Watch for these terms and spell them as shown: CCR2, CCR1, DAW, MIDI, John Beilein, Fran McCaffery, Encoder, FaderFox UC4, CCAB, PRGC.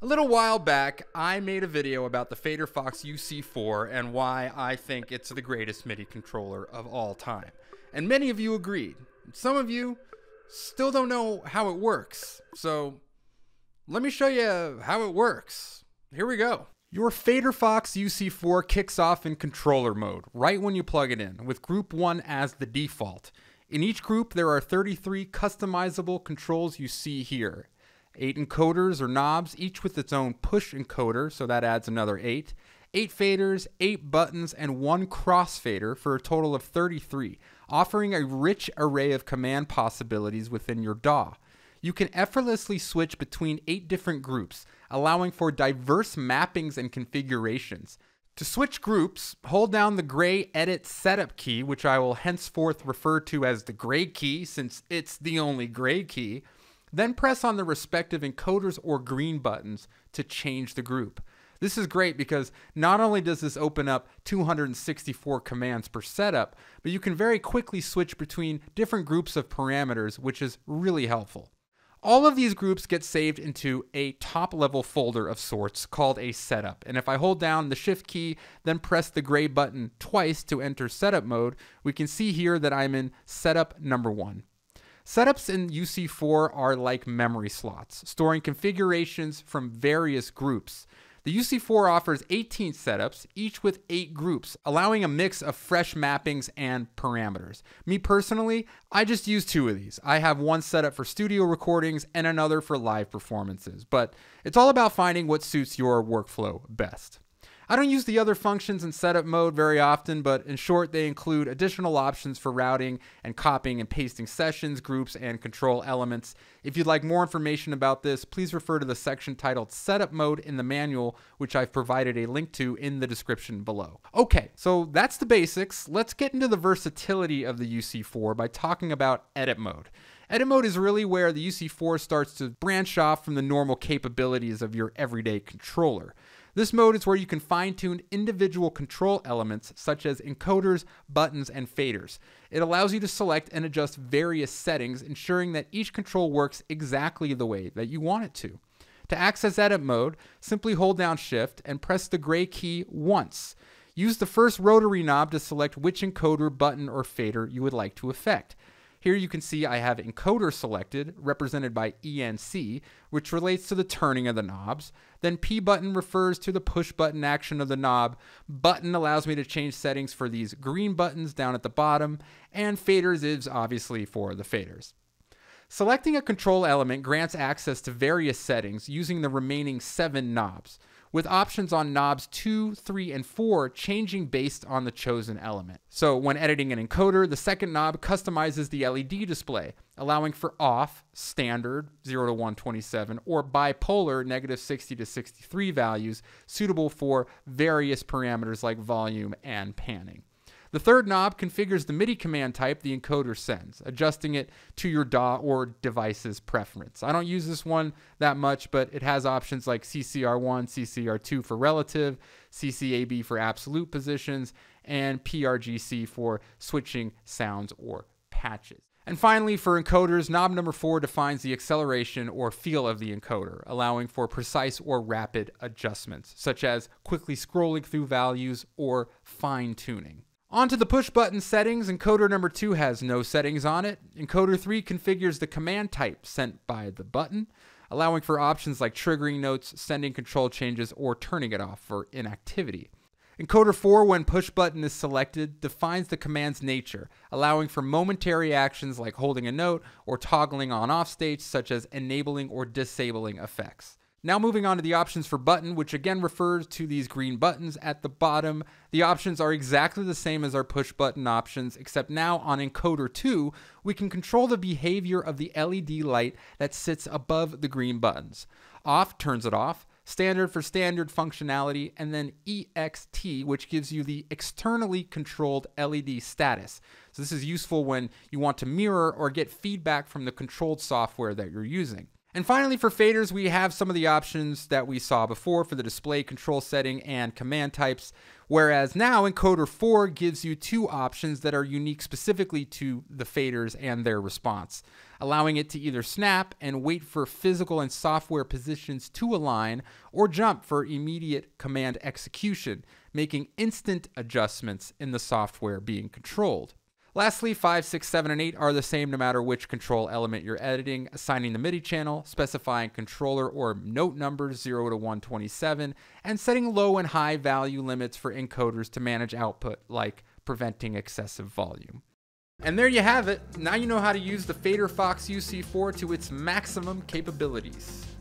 A little while back, I made a video about the FaderFox UC4 and why I think it's the greatest MIDI controller of all time. And many of you agreed. Some of you still don't know how it works. So let me show you how it works. Here we go. Your FaderFox UC4 kicks off in controller mode right when you plug it in, with group 1 as the default. In each group, there are 33 customizable controls you see here. 8 encoders or knobs, each with its own push encoder, so that adds another 8. 8 faders, 8 buttons, and 1 crossfader for a total of 33, offering a rich array of command possibilities within your DAW. You can effortlessly switch between 8 different groups, allowing for diverse mappings and configurations. To switch groups, hold down the gray Edit Setup key, which I will henceforth refer to as the gray key since it's the only gray key. Then press on the respective encoders or green buttons to change the group. This is great because not only does this open up 264 commands per setup, but you can very quickly switch between different groups of parameters, which is really helpful. All of these groups get saved into a top-level folder of sorts called a setup, and if I hold down the Shift key, then press the gray button twice to enter setup mode, we can see here that I'm in setup number 1. Setups in UC4 are like memory slots, storing configurations from various groups. The UC4 offers 18 setups, each with 8 groups, allowing a mix of fresh mappings and parameters. Me personally, I just use 2 of these. I have one setup for studio recordings and another for live performances, but it's all about finding what suits your workflow best. I don't use the other functions in setup mode very often, but in short, they include additional options for routing and copying and pasting sessions, groups, and control elements. If you'd like more information about this, please refer to the section titled Setup Mode in the manual, which I've provided a link to in the description below. Okay, so that's the basics. Let's get into the versatility of the UC4 by talking about edit mode. Edit mode is really where the UC4 starts to branch off from the normal capabilities of your everyday controller. This mode is where you can fine-tune individual control elements such as encoders, buttons, and faders. It allows you to select and adjust various settings, ensuring that each control works exactly the way that you want it to. To access edit mode, simply hold down Shift and press the gray key once. Use the first rotary knob to select which encoder, button, or fader you would like to affect. Here you can see I have encoder selected, represented by ENC, which relates to the turning of the knobs. Then P button refers to the push button action of the knob. Button allows me to change settings for these green buttons down at the bottom. And faders is obviously for the faders. Selecting a control element grants access to various settings using the remaining 7 knobs, with options on knobs 2, 3, and 4 changing based on the chosen element. So when editing an encoder, the second knob customizes the LED display, allowing for off, standard, 0 to 127, or bipolar, negative 60 to 63 values, suitable for various parameters like volume and panning. The third knob configures the MIDI command type the encoder sends, adjusting it to your DAW or device's preference. I don't use this one that much, but it has options like CCR1, CCR2 for relative, CCAB for absolute positions, and PRGC for switching sounds or patches. And finally, for encoders, knob number 4 defines the acceleration or feel of the encoder, allowing for precise or rapid adjustments, such as quickly scrolling through values or fine-tuning. On to the push button settings, encoder number 2 has no settings on it. Encoder 3 configures the command type sent by the button, allowing for options like triggering notes, sending control changes, or turning it off for inactivity. Encoder 4, when push button is selected, defines the command's nature, allowing for momentary actions like holding a note or toggling on/off states, such as enabling or disabling effects. Now moving on to the options for button, which again refers to these green buttons at the bottom. The options are exactly the same as our push button options, except now on encoder 2, we can control the behavior of the LED light that sits above the green buttons. Off turns it off, standard for standard functionality, and then EXT, which gives you the externally controlled LED status. So this is useful when you want to mirror or get feedback from the controlled software that you're using. And finally, for faders, we have some of the options that we saw before for the display control setting and command types, whereas now Encoder 4 gives you two options that are unique specifically to the faders and their response, allowing it to either snap and wait for physical and software positions to align, or jump for immediate command execution, making instant adjustments in the software being controlled. Lastly, 5, 6, 7, and 8 are the same no matter which control element you're editing, assigning the MIDI channel, specifying controller or note numbers 0 to 127, and setting low and high value limits for encoders to manage output, like preventing excessive volume. And there you have it. Now you know how to use the FaderFox UC4 to its maximum capabilities.